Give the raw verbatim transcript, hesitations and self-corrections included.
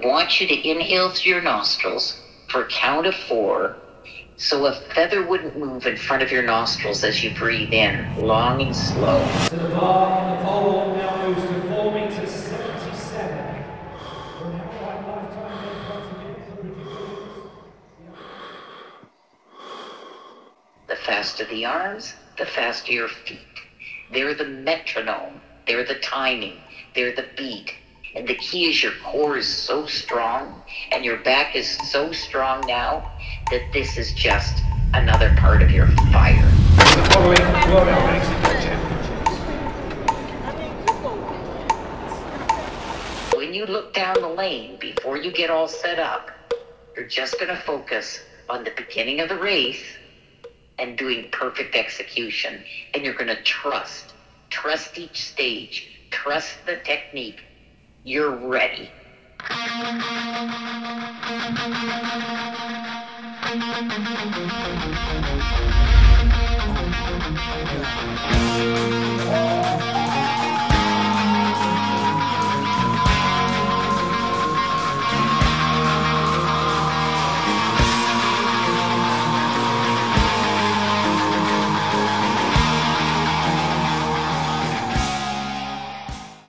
I want you to inhale through your nostrils for a count of four, so a feather wouldn't move in front of your nostrils as you breathe in, long and slow. To the bar, the pole now moves to four meters seventy-seven. The faster the arms, the faster your feet. They're the metronome. They're the timing. They're the beat. And the key is your core is so strong and your back is so strong now that this is just another part of your fire. The following drawdown makes it the championships. When you look down the lane before you get all set up, you're just going to focus on the beginning of the race and doing perfect execution. And you're going to trust. Trust each stage. Trust the technique. You're ready.